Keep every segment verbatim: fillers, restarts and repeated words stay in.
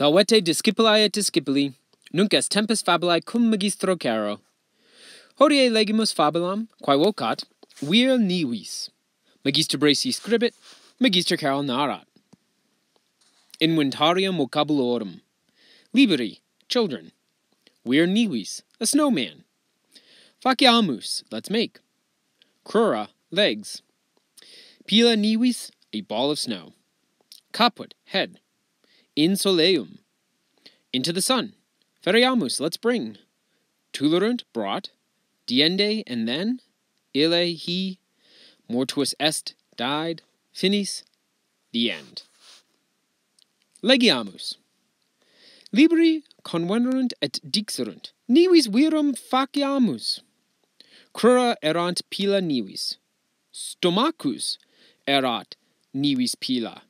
Salvete discipilae et discipuli, nunc est tempus fabulae cum magistro caro. Hodie legimus fabulam, quae vocat, vir nivis. Magister Bracey scribit, Magister Caro narat. Inventarium vocabulorum. Liberi, children. Vir nivis, a snowman. Faciamus, let's make. Crura, legs. Pila nivis, a ball of snow. Caput, head. In soleum, into the sun. Feriamus, let's bring. Tulerunt, brought. Diende, and then. Ille, he. Mortuus est, died. Finis, the end. Legiamus. Libri convenerunt et dixerunt. Nivis virum faciamus. Crura erant pila nivis. Stomacus erat nivis pila.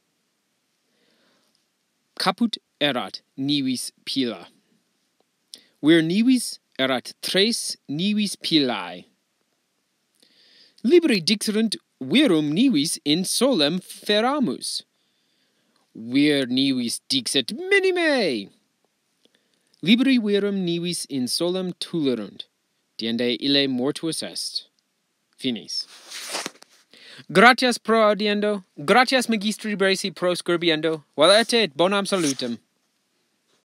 Caput erat nivis pila. Vir nivis erat tres nivis pilae. Libri dixerunt virum nivis in solem feramus. Vir nivis dixit minime. Libri virum nivis in solem tulerunt. Diende ille mortuus est. Finis. Gratias pro audiendo. Gratias Magistri Bracey pro scribiendo. Valete et bonam salutem.